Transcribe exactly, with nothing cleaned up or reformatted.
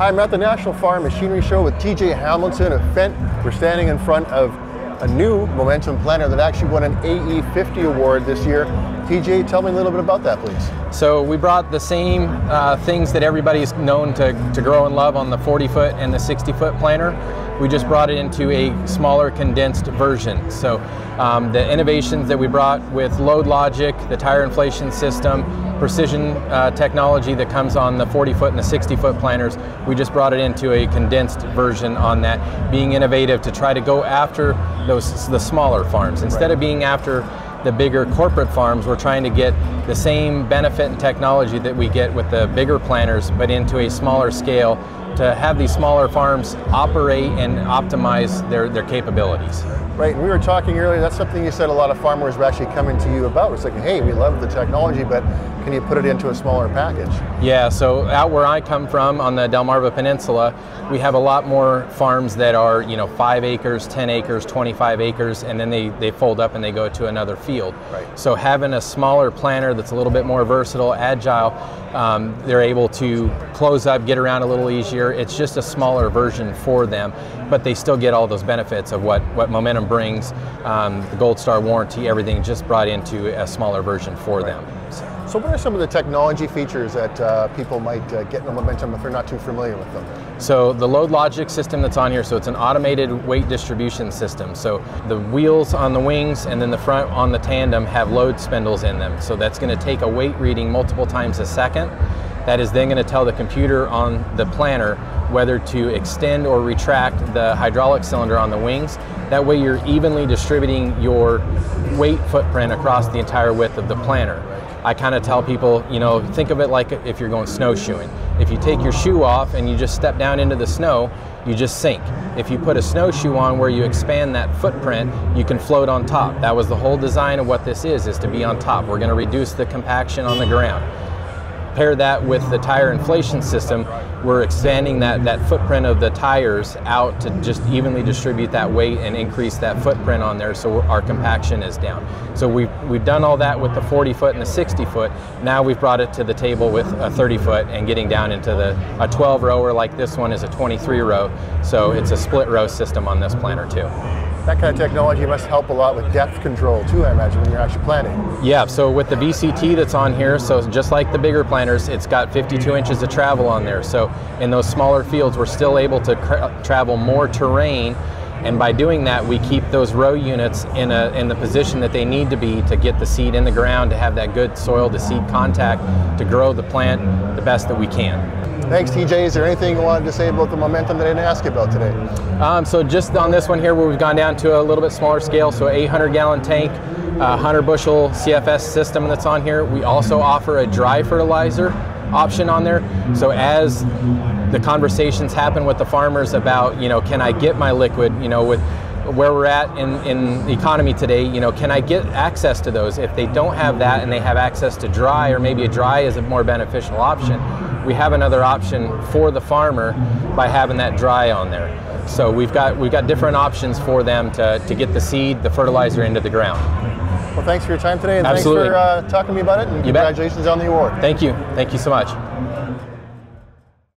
I'm at the National Farm Machinery Show with T J. Hamilton of Fendt. We're standing in front of a new Momentum planter that actually won an A E fifty award this year. T J, tell me a little bit about that, please. So we brought the same uh, things that everybody's known to, to grow and love on the forty foot and the sixty foot planter. We just brought it into a smaller, condensed version. So um, the innovations that we brought with Load Logic, the tire inflation system, precision uh, technology that comes on the forty foot and the sixty foot planters, we just brought it into a condensed version on that, being innovative to try to go after those the smaller farms. Instead right. of being after the bigger corporate farms, we're trying to get the same benefit and technology that we get with the bigger planters, but into a smaller scale to have these smaller farms operate and optimize their, their capabilities. Right, and we were talking earlier, that's something you said a lot of farmers were actually coming to you about. It's like, hey, we love the technology, but can you put it into a smaller package? Yeah, so out where I come from on the Delmarva Peninsula, we have a lot more farms that are, you know, five acres, ten acres, twenty-five acres, and then they, they fold up and they go to another field. Right. So having a smaller planter that's a little bit more versatile, agile, um, they're able to close up, get around a little easier. It's just a smaller version for them, but they still get all those benefits of what, what Momentum brings, um, the Gold Star warranty, everything just brought into a smaller version for right. them. So. So what are some of the technology features that uh, people might uh, get in the Momentum if they're not too familiar with them? So the Load Logic system that's on here, so it's an automated weight distribution system. So the wheels on the wings and then the front on the tandem have load spindles in them. So that's going to take a weight reading multiple times a second. That is then going to tell the computer on the planter whether to extend or retract the hydraulic cylinder on the wings. That way you're evenly distributing your weight footprint across the entire width of the planter. I kind of tell people, you know, think of it like if you're going snowshoeing. If you take your shoe off and you just step down into the snow, you just sink. If you put a snowshoe on where you expand that footprint, you can float on top. That was the whole design of what this is, is to be on top. We're going to reduce the compaction on the ground. Pair that with the tire inflation system, we're expanding that, that footprint of the tires out to just evenly distribute that weight and increase that footprint on there so our compaction is down. So we've, we've done all that with the forty foot and the sixty foot. Now we've brought it to the table with a thirty foot and getting down into the a twelve rower, like this one is a twenty-three row. So it's a split row system on this planter too. That kind of technology must help a lot with depth control too, I imagine, when you're actually planting. Yeah, so with the V C T that's on here, so just like the bigger planters, it's got fifty-two inches of travel on there. So in those smaller fields, we're still able to travel more terrain, and by doing that, we keep those row units in, a, in the position that they need to be to get the seed in the ground, to have that good soil to seed contact, to grow the plant the best that we can. Thanks, T J. Is there anything you wanted to say about the Momentum that I didn't ask you about today? Um, so just on this one here, where we've gone down to a little bit smaller scale, so eight hundred gallon tank, one hundred bushel C F S system that's on here. We also offer a dry fertilizer option on there. So as the conversations happen with the farmers about, you know, can I get my liquid, you know, with where we're at in, in the economy today, you know, can I get access to those? If they don't have that and they have access to dry, or maybe a dry is a more beneficial option, we have another option for the farmer by having that dry on there. So we've got we've got different options for them to, to get the seed, the fertilizer into the ground. Well, thanks for your time today, and Absolutely. thanks for uh, talking to me about it, and you congratulations bet. on the award. Thank you. Thank you so much.